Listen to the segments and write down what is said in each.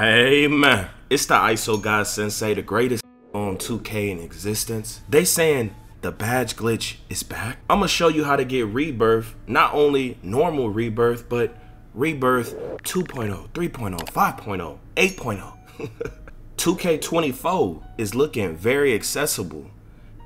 Amen. It's the ISO God Sensei, the greatest on 2K in existence. They saying the badge glitch is back. I'm gonna show you how to get rebirth, not only normal rebirth, but rebirth 2.0, 3.0, 5.0, 8.0. 2K24 is looking very accessible.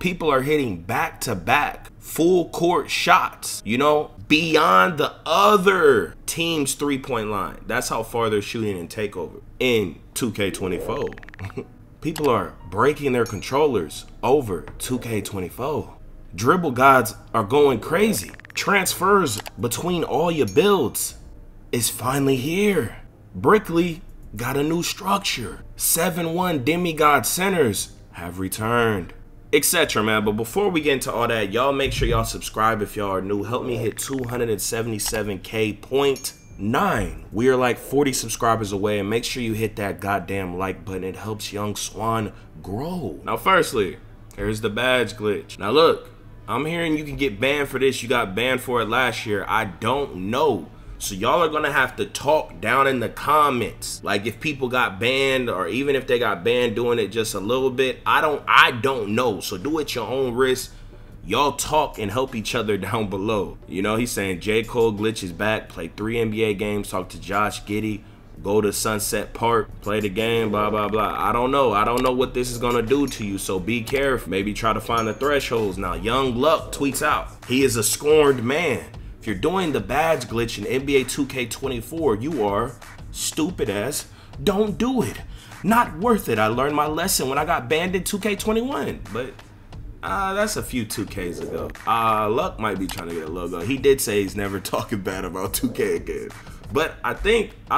People are hitting back-to-back, full court shots, you know, beyond the other team's three-point line. That's how far they're shooting in TakeOver in 2K24. People are breaking their controllers over 2K24. Dribble gods are going crazy. Transfers between all your builds is finally here. Brickley got a new structure. 7-1 demigod centers have returned, etc., man. But before we get into all that, y'all make sure y'all subscribe if y'all are new. Help me hit 277K.9. We are like 40 subscribers away, and make sure you hit that goddamn like button. It helps Young Swan grow. Now, firstly, here's the badge glitch. Now, look, I'm hearing you can get banned for this. You got banned for it last year. I don't know. So y'all are gonna have to talk down in the comments. Like if people got banned, or even if they got banned doing it just a little bit, I don't know. So do it your own risk. Y'all talk and help each other down below. You know, he's saying J. Cole Glitch is back, play 3 NBA games, talk to Josh Giddey, go to Sunset Park, play the game, blah, blah, blah. I don't know what this is gonna do to you, so be careful. Maybe try to find the thresholds. Now, Young Luck tweets out, he is a scorned man. If you're doing the badge glitch in NBA 2K24, you are stupid as. Don't do it. Not worth it. I learned my lesson when I got banned in 2K21, but that's a few 2Ks ago. Luck might be trying to get a logo. He did say he's never talking bad about 2K again. But I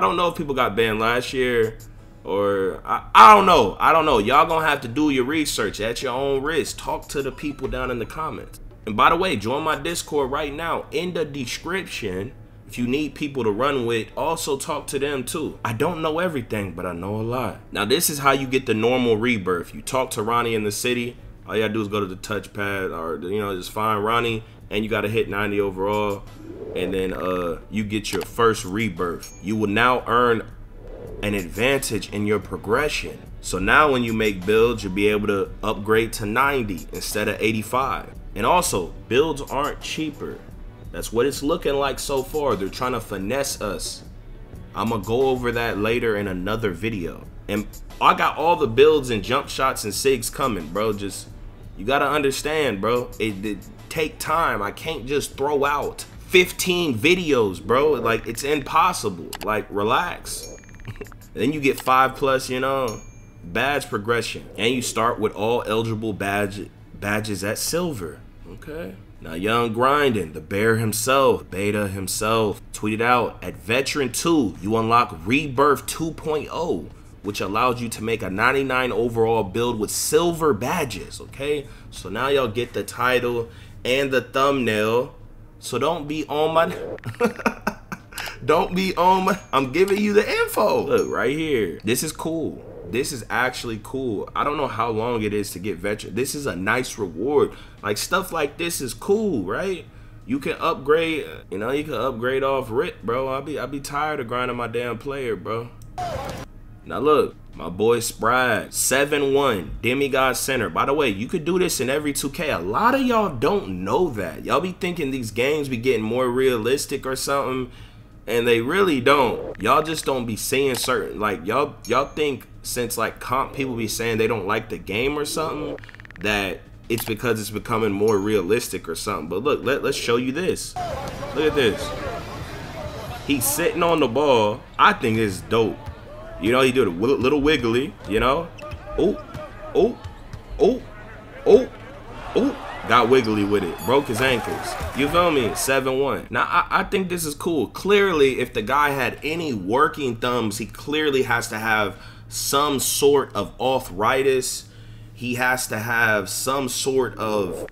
don't know if people got banned last year or I don't know. Y'all gonna have to do your research at your own risk. Talk to the people down in the comments. And by the way, join my Discord right now in the description if you need people to run with. Also talk to them too. I don't know everything, but I know a lot. Now this is how you get the normal rebirth. You talk to Ronnie in the city. All you gotta do is go to the touchpad, or you know, just find Ronnie, and you gotta hit 90 overall, and then you get your first rebirth. You will now earn an advantage in your progression. So now when you make builds, you'll be able to upgrade to 90 instead of 85. And also, builds aren't cheaper. That's what it's looking like so far. They're trying to finesse us. I'm gonna go over that later in another video. And I got all the builds and jump shots and sigs coming, bro. Just, you gotta understand, bro. It take time. I can't just throw out 15 videos, bro. Like, it's impossible. Like, relax. Then you get 5+, you know, badge progression. And you start with all eligible badges at silver. Okay. Now, Young Grinding the Bear himself, Beta himself, tweeted out, at Veteran 2, you unlock Rebirth 2.0, which allows you to make a 99 overall build with silver badges, okay? So now y'all get the title and the thumbnail. So don't be on my... don't be on my... I'm giving you the info. Look, right here. This is cool. This is actually cool. I don't know how long it is to get veteran. This is a nice reward. Like, stuff like this is cool, right? You can upgrade, you know, you can upgrade off rip, bro. I'll be tired of grinding my damn player, bro. Now look, my boy Sprite, 7-1 demigod center. By the way, you could do this in every 2K. A lot of y'all don't know that. Y'all be thinking these games be getting more realistic or something, and they really don't. Y'all just don't be seeing certain, like, y'all think since like comp people be saying they don't like the game or something, that it's because it's becoming more realistic or something. But look, let's show you this. Look at this. He's sitting on the ball. I think it's dope. You know, he did a little wiggly, you know. Oh. Got wiggly with it. Broke his ankles. You feel me? 7-1. Now, I think this is cool. Clearly, if the guy had any working thumbs, he clearly has to have some sort of arthritis. He has to have some sort of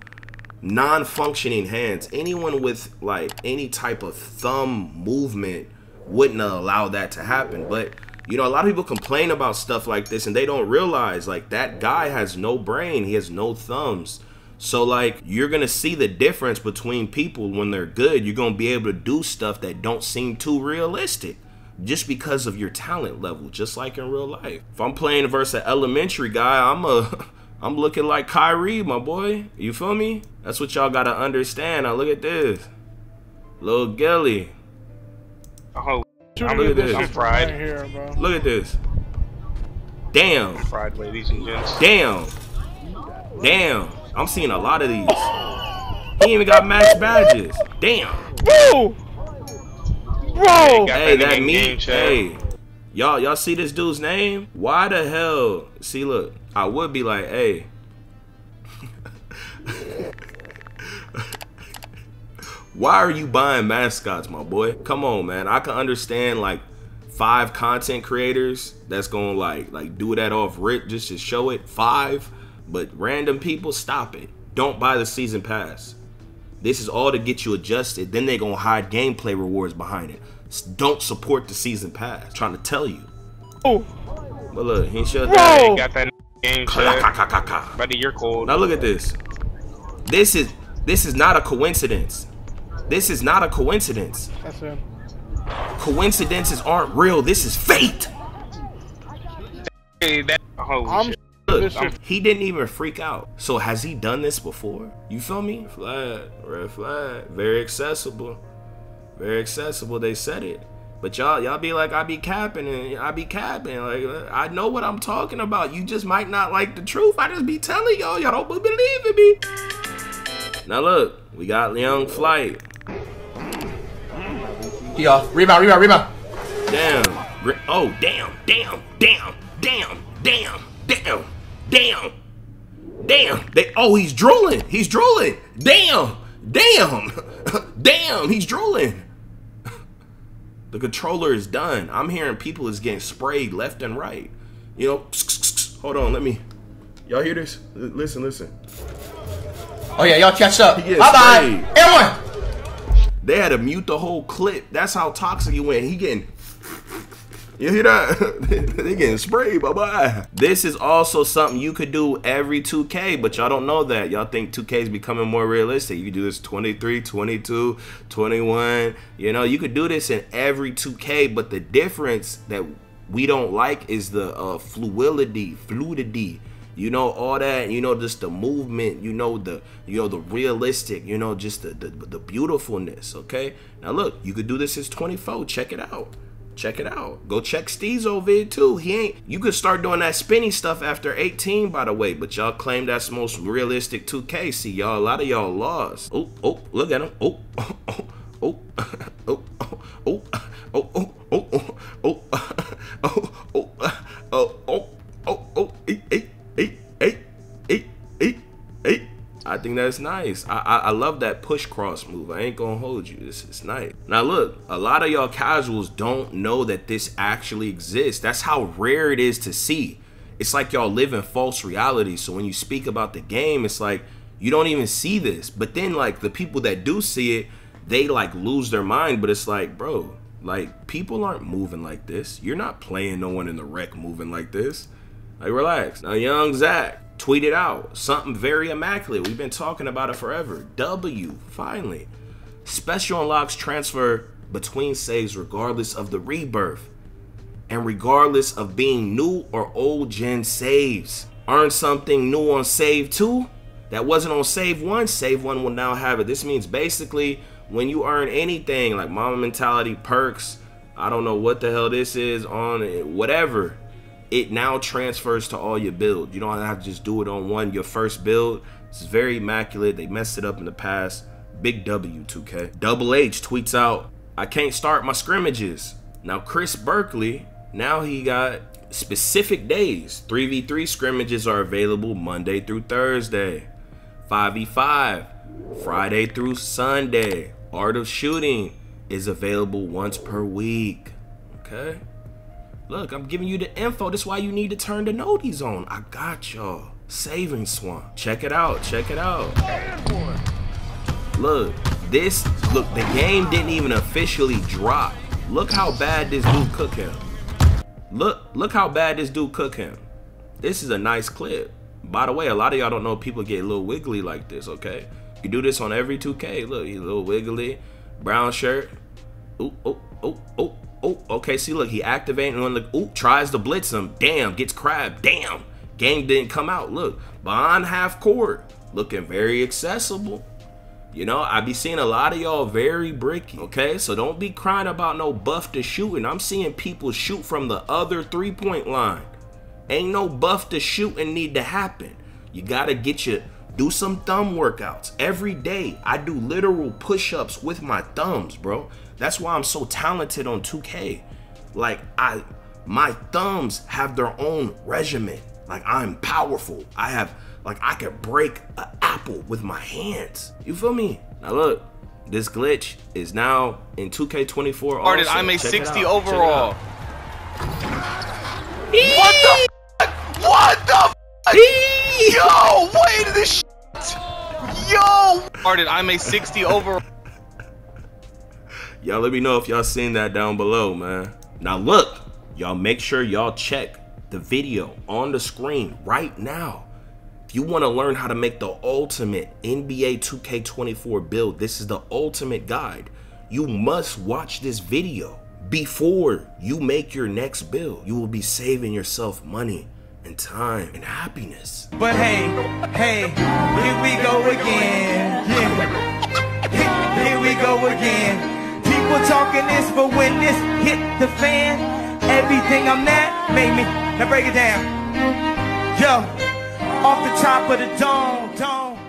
non-functioning hands. Anyone with, like, any type of thumb movement wouldn't allow that to happen. But, you know, a lot of people complain about stuff like this, and they don't realize, like, that guy has no brain. He has no thumbs. So, like, you're going to see the difference between people when they're good. You're going to be able to do stuff that don't seem too realistic. just because of your talent level, just like in real life. If I'm playing versus an elementary guy, I'm looking like Kyrie, my boy. You feel me? That's what y'all gotta understand. Now look at this. Lil' Gilly. Oh, look at this. I'm fried. Right here, bro. Look at this. Damn. I'm fried, ladies and gents. Damn. Damn. I'm seeing a lot of these. He even got max badges. Damn. Bro. Bro. Hey, that meat. Hey. Y'all see this dude's name? Why the hell? See, look. I would be like, hey. Why are you buying mascots, my boy? Come on, man. I can understand like 5 content creators that's gonna like do that off rip just to show it. 5, but random people, stop it. Don't buy the season pass. This is all to get you adjusted. Then they're gonna hide gameplay rewards behind it. Don't support the season pass. I'm trying to tell you. Oh, but look, he shut down. Got that game shut. Buddy, you're cold. Now look at this. This is not a coincidence. This is not a coincidence. That's him. Coincidences aren't real. This is fate. Hey, that, holy shit. Look, he didn't even freak out. So has he done this before? You feel me? Red flag. Very accessible. Very accessible. They said it. But y'all be like, I be capping and I be capping. Like, I know what I'm talking about. You just might not like the truth. I just be telling y'all. Y'all don't believe in me. Now look, we got Leung Flight. Y'all, rebound. Damn. Oh, damn. Oh, he's drooling. Damn, he's drooling. The controller is done. I'm hearing people is getting sprayed left and right. You know, hold on, y'all hear this? Listen. Oh yeah, y'all catch up. Bye-bye. Everyone. They had to mute the whole clip. That's how toxic he went. He getting, you hear that? They getting sprayed, bye-bye. This is also something you could do every 2K, but y'all don't know that. Y'all think 2K is becoming more realistic. You do this 23, 22, 21. You know, you could do this in every 2K, but the difference that we don't like is the fluidity. You know, all that, you know, just the movement, you know, the realistic, you know, just the beautifulness, okay? Now look, you could do this as 24, check it out. Check it out. Go check Steezo vid too. You could start doing that spinny stuff after 18, by the way, but y'all claim that's the most realistic 2K. See, y'all, a lot of y'all lost. Oh, look at him. I think that's nice. I love that push cross move. I ain't gonna hold you. This is nice. Now look, a lot of y'all casuals don't know that this actually exists. That's how rare it is to see. It's like y'all live in false reality. So when you speak about the game, it's like you don't even see this. But then like the people that do see it, they like lose their mind. But it's like, bro, like people aren't moving like this. You're not playing no one in the rec moving like this. Like relax. Now Young Zach tweeted out something very immaculate. We've been talking about it forever. W, finally. Special unlocks transfer between saves regardless of the rebirth and regardless of being new or old gen saves. Earn something new on save 2 that wasn't on save 1. Save 1 will now have it. This means basically when you earn anything like mama mentality, perks, I don't know what the hell this is on it, whatever, it now transfers to all your build. You don't have to just do it on your first build. It's very immaculate. They messed it up in the past. Big W, 2K. Double H tweets out, I can't start my scrimmages. Now Chris Berkeley, now he got specific days. 3v3 scrimmages are available Monday through Thursday. 5v5, Friday through Sunday. Art of Shooting is available once per week, okay? Look, I'm giving you the info. That's why you need to turn the noties on. I got y'all. Saving swamp. Check it out. Check it out. Look, look, the game didn't even officially drop. Look how bad this dude cook him. Look how bad this dude cook him. This is a nice clip. By the way, a lot of y'all don't know people get a little wiggly like this, okay? You do this on every 2K. Look, you little wiggly. Brown shirt. Ooh, oh, oh, oh, Oh, okay, see, look, he activating on the, ooh, tries to blitz him. Damn, gets crabbed. Damn, game didn't come out. Look, behind half court, looking very accessible. You know, I be seeing a lot of y'all very bricky, okay? So don't be crying about no buff to shooting. I'm seeing people shoot from the other three-point line. Ain't no buff to shooting need to happen. You got to get your, do some thumb workouts. Every day, I do literal push-ups with my thumbs, bro. That's why I'm so talented on 2K. Like, my thumbs have their own regimen. Like, I'm powerful. I have... Like, I could break an apple with my hands. You feel me? Now, look, this glitch is now in 2K24 also. Artis, I'm a 60 overall. What the f***? What the f***? Yo, wait, this shit. Yo. Artis, I'm a 60 overall. Y'all let me know if y'all seen that down below, man. Now, look, y'all make sure y'all check the video on the screen right now. You want to learn how to make the ultimate NBA 2K24 build. This is the ultimate guide. You must watch this video before you make your next build. You will be saving yourself money and time and happiness. But hey, hey, here we go again. Yeah. Here we go again. People talking this, but when this hit the fan, everything I'm at made me. Now break it down. Yo. Off the top of the dome,